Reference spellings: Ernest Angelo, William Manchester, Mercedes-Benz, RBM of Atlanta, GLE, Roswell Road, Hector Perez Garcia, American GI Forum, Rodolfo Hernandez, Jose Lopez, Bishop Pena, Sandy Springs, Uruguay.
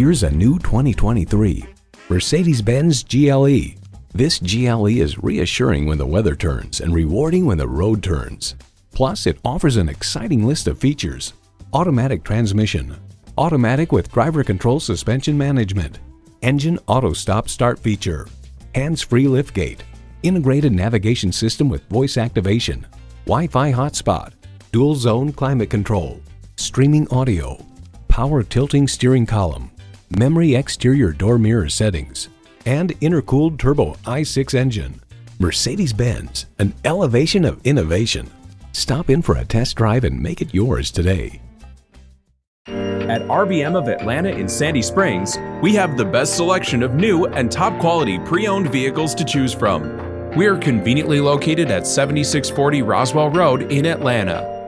Here's a new 2023 Mercedes-Benz GLE. This GLE is reassuring when the weather turns and rewarding when the road turns. Plus, it offers an exciting list of features: automatic transmission, automatic with driver control suspension management, engine auto stop start feature, hands-free liftgate, integrated navigation system with voice activation, Wi-Fi hotspot, dual zone climate control, streaming audio, power tilting steering column, memory exterior door mirror settings, and intercooled turbo i6 engine. Mercedes-Benz, an elevation of innovation. Stop in for a test drive and make it yours today. At RBM of Atlanta in Sandy Springs, we have the best selection of new and top quality pre-owned vehicles to choose from. We are conveniently located at 7640 Roswell Road in Atlanta.